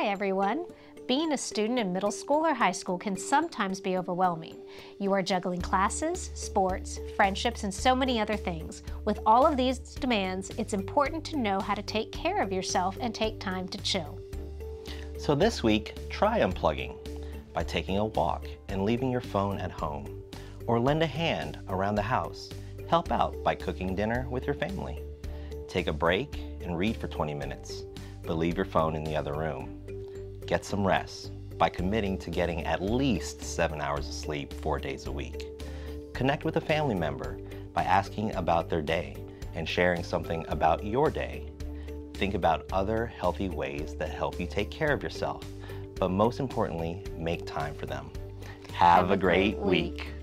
Hi everyone! Being a student in middle school or high school can sometimes be overwhelming. You are juggling classes, sports, friendships, and so many other things. With all of these demands, it's important to know how to take care of yourself and take time to chill. So this week, try unplugging by taking a walk and leaving your phone at home, or lend a hand around the house. Help out by cooking dinner with your family. Take a break and read for 20 minutes, but leave your phone in the other room. Get some rest by committing to getting at least 7 hours of sleep 4 days a week. Connect with a family member by asking about their day and sharing something about your day. Think about other healthy ways that help you take care of yourself, but most importantly, make time for them. Have a great week.